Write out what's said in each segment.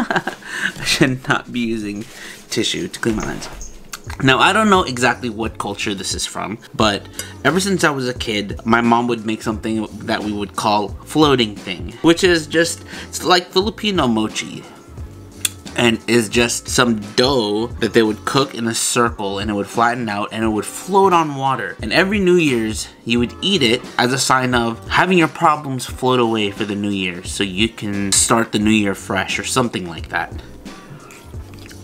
I should not be using tissue to clean my lens. Now, I don't know exactly what culture this is from, but ever since I was a kid, my mom would make something that we would call floating thing, which is just, it's like Filipino mochi, and is just some dough that they would cook in a circle and it would flatten out and it would float on water. And every New Year's, you would eat it as a sign of having your problems float away for the New Year so you can start the New Year fresh or something like that.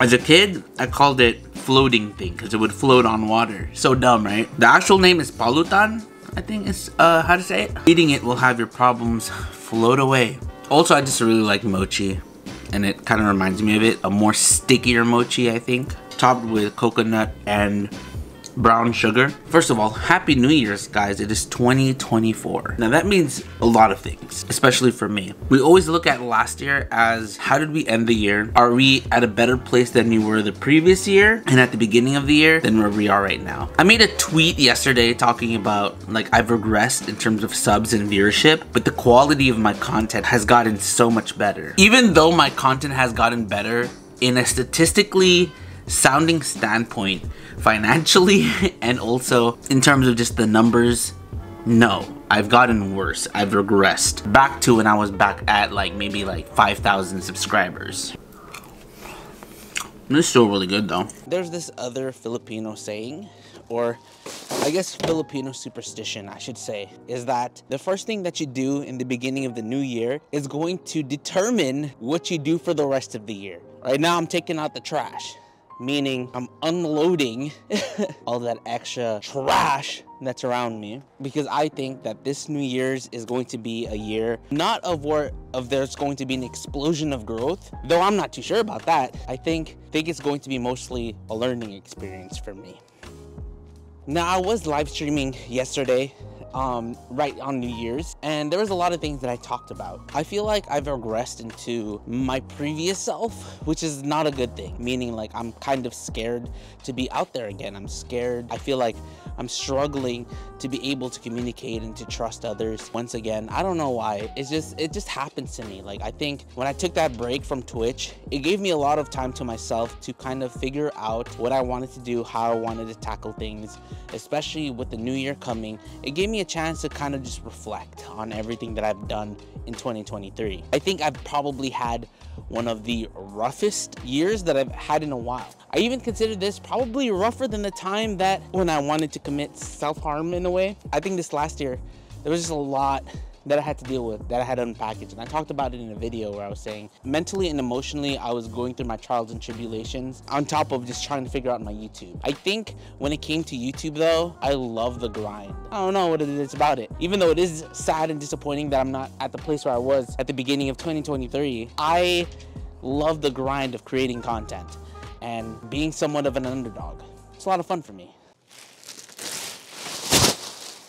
As a kid, I called it floating thing because it would float on water. So dumb, right? The actual name is balutan, I think is how to say it. Eating it will have your problems float away. Also, I just really like mochi, and it kind of reminds me of it. A more stickier mochi, I think. Topped with coconut and brown sugar. First of all, Happy New Year's, guys. It is 2024. Now that means a lot of things, especially for me. We always look at last year as how did we end the year? Are we at a better place than we were the previous year and at the beginning of the year than where we are right now? I made a tweet yesterday talking about like I've regressed in terms of subs and viewership, but the quality of my content has gotten so much better. Even though my content has gotten better in a statistically sounding standpoint, financially, and also in terms of just the numbers, no, I've gotten worse. I've regressed back to when I was back at like maybe like 5,000 subscribers. It's still really good though. There's this other Filipino saying, or I guess Filipino superstition, I should say, is that the first thing that you do in the beginning of the new year is going to determine what you do for the rest of the year. Right now I'm taking out the trash, meaning I'm unloading all that extra trash that's around me, because I think that this New Year's is going to be a year not of where there's going to be an explosion of growth, though I'm not too sure about that. I think it's going to be mostly a learning experience for me. Now, I was live streaming yesterday right on New Year's, and there was a lot of things that I talked about. I feel like I've regressed into my previous self, which is not a good thing, meaning like I'm kind of scared to be out there again. I'm scared. I feel like I'm struggling to be able to communicate and to trust others once again. I don't know why. It's just, it just happens to me. Like, I think when I took that break from Twitch, it gave me a lot of time to myself to kind of figure out what I wanted to do, how I wanted to tackle things, especially with the new year coming. It gave me a chance to kind of just reflect on everything that I've done in 2023. I think I've probably had one of the roughest years that I've had in a while. I even consider this probably rougher than the time that when I wanted to commit self-harm in a way. I think this last year, there was just a lot that I had to deal with, that I had to unpackage. And I talked about it in a video where I was saying, mentally and emotionally, I was going through my trials and tribulations on top of just trying to figure out my YouTube. I think when it came to YouTube though, I love the grind. I don't know what it is about it. Even though it is sad and disappointing that I'm not at the place where I was at the beginning of 2023, I love the grind of creating content and being somewhat of an underdog. It's a lot of fun for me.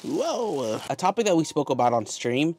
Whoa. A topic that we spoke about on stream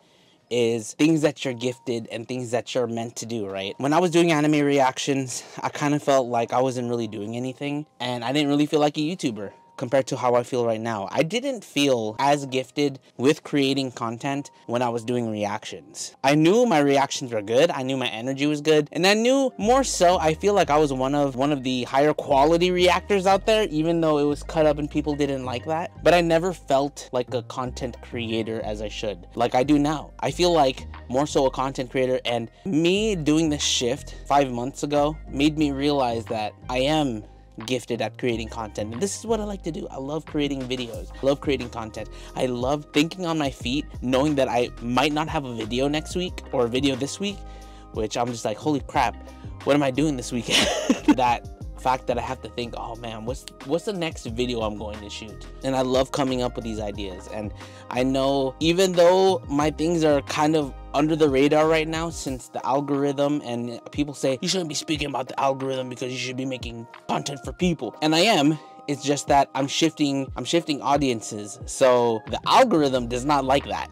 is things that you're gifted and things that you're meant to do, right? When I was doing anime reactions, I kind of felt like I wasn't really doing anything, and I didn't really feel like a YouTuber compared to how I feel right now. I didn't feel as gifted with creating content when I was doing reactions. I knew my reactions were good, I knew my energy was good, and I knew more so, I feel like I was one of the higher quality reactors out there, even though it was cut up and people didn't like that. But I never felt like a content creator as I should, like I do now. I feel like more so a content creator, and me doing this shift 5 months ago made me realize that I am gifted at creating content, and this is what I like to do. I love creating videos, I love creating content, I love thinking on my feet, knowing that I might not have a video next week or a video this week, which I'm just like, holy crap, what am I doing this weekend? That fact that I have to think, oh man, what's the next video I'm going to shoot? And I love coming up with these ideas, and I know even though my things are kind of under the radar right now, since the algorithm, and people say you shouldn't be speaking about the algorithm because you should be making content for people, and I am It's just that I'm shifting audiences. So the algorithm does not like that.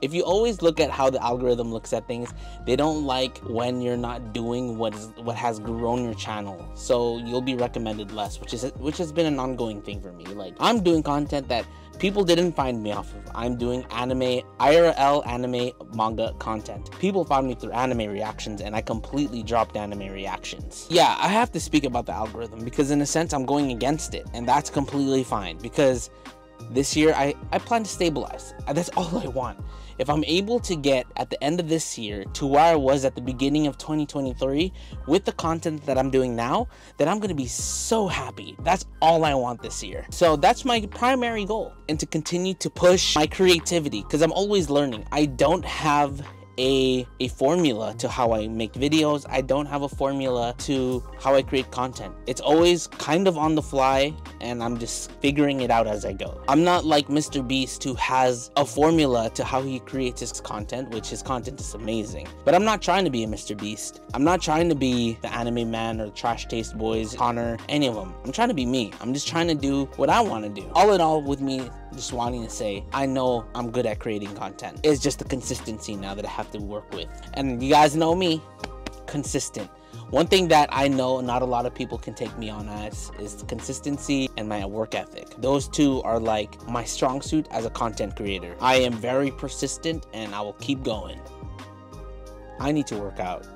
If you always look at how the algorithm looks at things, they don't like when you're not doing what has grown your channel. So you'll be recommended less, which has been an ongoing thing for me. Like, I'm doing content that people didn't find me off of. I'm doing anime, IRL anime manga content. People found me through anime reactions, and I completely dropped anime reactions. Yeah, I have to speak about the algorithm because in a sense I'm going against it, and that's completely fine because this year I plan to stabilize. That's all I want. If I'm able to get at the end of this year to where I was at the beginning of 2023 with the content that I'm doing now, then I'm gonna be so happy. That's all I want this year. So that's my primary goal, and to continue to push my creativity because I'm always learning. I don't have a formula to how I make videos. I don't have a formula to how I create content. It's always kind of on the fly, and I'm just figuring it out as I go. I'm not like Mr. Beast, who has a formula to how he creates his content, which his content is amazing. But I'm not trying to be a Mr. Beast. I'm not trying to be the anime man or the Trash Taste Boys, Connor, any of them. I'm trying to be me. I'm just trying to do what I want to do. All in all, with me just wanting to say, I know I'm good at creating content. It's just the consistency now that I have to work with. And you guys know me, consistent. One thing that I know not a lot of people can take me on as is consistency and my work ethic. Those two are like my strong suit as a content creator. I am very persistent, and I will keep going. I need to work out.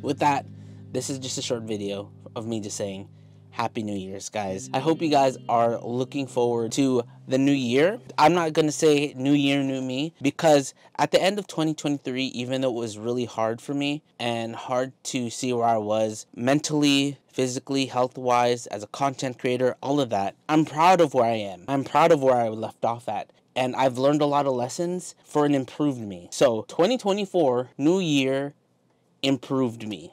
With that, this is just a short video of me just saying, Happy New Year's, guys. I hope you guys are looking forward to the new year. I'm not gonna say new year, new me, because at the end of 2023, even though it was really hard for me and hard to see where I was mentally, physically, health-wise, as a content creator, all of that, I'm proud of where I am. I'm proud of where I left off at. And I've learned a lot of lessons for an improved me. So 2024, new year, improved me.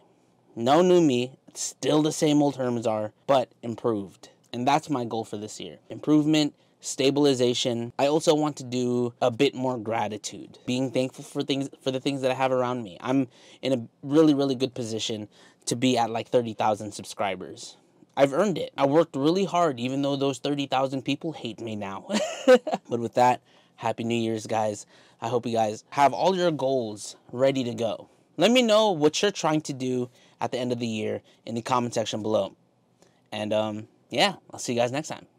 No new me. Still the same old terms are, but improved. And that's my goal for this year. Improvement, stabilization. I also want to do a bit more gratitude, being thankful for the things that I have around me. I'm in a really, really good position to be at like 30,000 subscribers. I've earned it. I worked really hard, even though those 30,000 people hate me now. But with that, Happy New Year's, guys. I hope you guys have all your goals ready to go. Let me know what you're trying to do at the end of the year in the comment section below. And yeah, I'll see you guys next time.